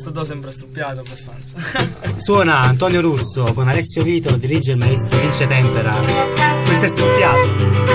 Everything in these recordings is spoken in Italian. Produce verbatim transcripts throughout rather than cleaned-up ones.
Sto sembra Struppiato abbastanza. Suona Antonio Russo con Alessio Vito, dirige il maestro Vince Tempera. Questo è Struppiato.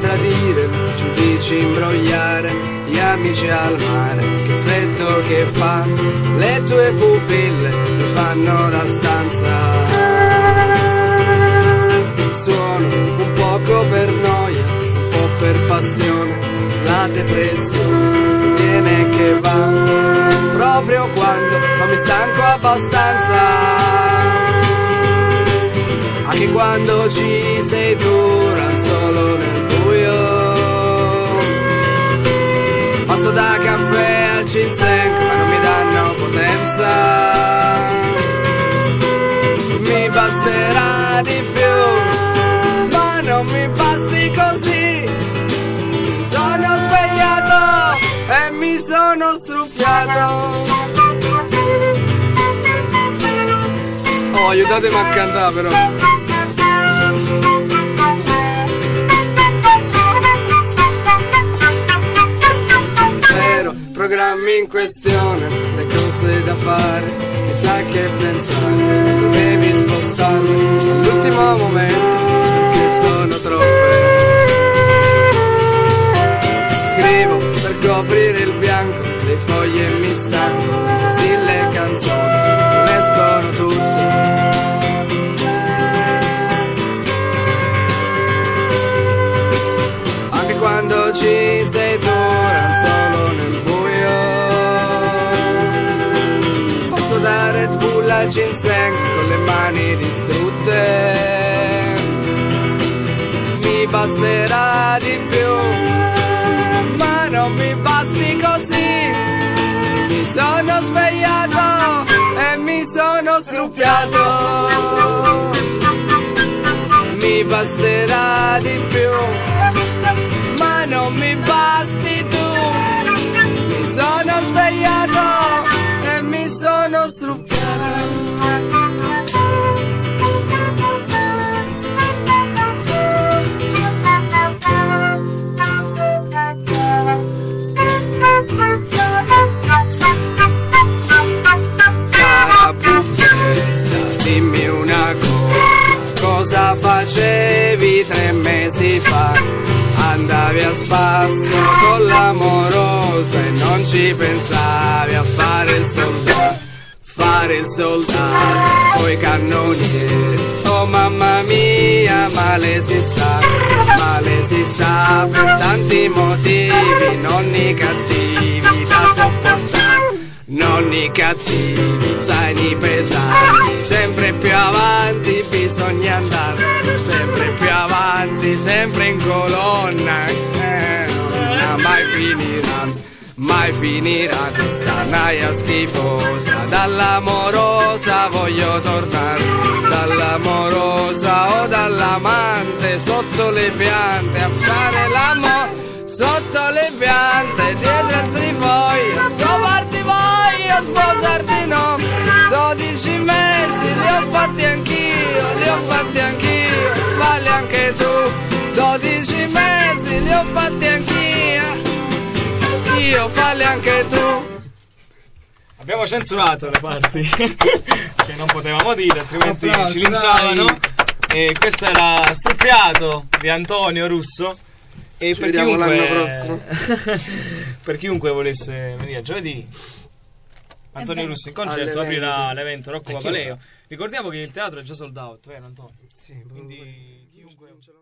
Tradire, giudici imbrogliare, gli amici al mare, che freddo che fa, le tue pupille mi fanno la stanza. Suono un poco per noia, un po' per passione, la depressione viene che va, proprio quando non mi stanco abbastanza, anche quando ci sei tu, solo nel buio, passo da caffè a ginseng ma non mi danno potenza, mi basterà di più, ma non mi basti così, sono svegliato e mi sono struppiato. Oh, aiutatemi a cantare però. Programmi in questione, le cose da fare, chissà che pensare, dovevi spostarmi all'ultimo momento, perché sono troppe. Scrivo per coprire il bianco, le foglie mi stanco, così le canzoni non escono tutte. Anche quando ci sei tu, solo nel da Red Bull al ginseng con le mani distrutte, mi basterà di più, ma non mi basti così, mi sono svegliato e mi sono struppiato, mi basterà di più, ma non mi basti tu, mi sono svegliato, sono struppiato. Cara Bubbetta, dimmi una cosa, cosa facevi tre mesi fa? Andavi a spasso con l'amorosa e non ci pensavi a fare il soldato, fare il soldato, poi cannoniere. Oh mamma mia, male si sta, male si sta per tanti motivi, nonni cattivi da sopportare, nonni cattivi, zaini pesanti, sempre più avanti bisogna andare, sempre più avanti, sempre in colonna, eh, non mai finirà. Mai finirà questa naia schifosa, dall'amorosa voglio tornare, dall'amorosa o dall'amante, sotto le piante a fare l'amore, sotto le piante, dietro al trifoglio, scoparti voglio, sposarti no, dodici mesi li ho fatti anch'io, li ho fatti anch'io, falli anche tu, dodici mesi li ho fatti anch'io, io falli anche tu. Abbiamo censurato le parti che non potevamo dire, altrimenti applausi, ci linciavano. E questo era Struppiato di Antonio Russo. E ci per vediamo chiunque, l'anno prossimo. Per chiunque volesse venire a giovedì, Antonio Russo in concerto aprirà l'evento Rocco Pagaleo. Ricordiamo che il teatro è già sold out, vero Antonio? Sì, quindi chiunque...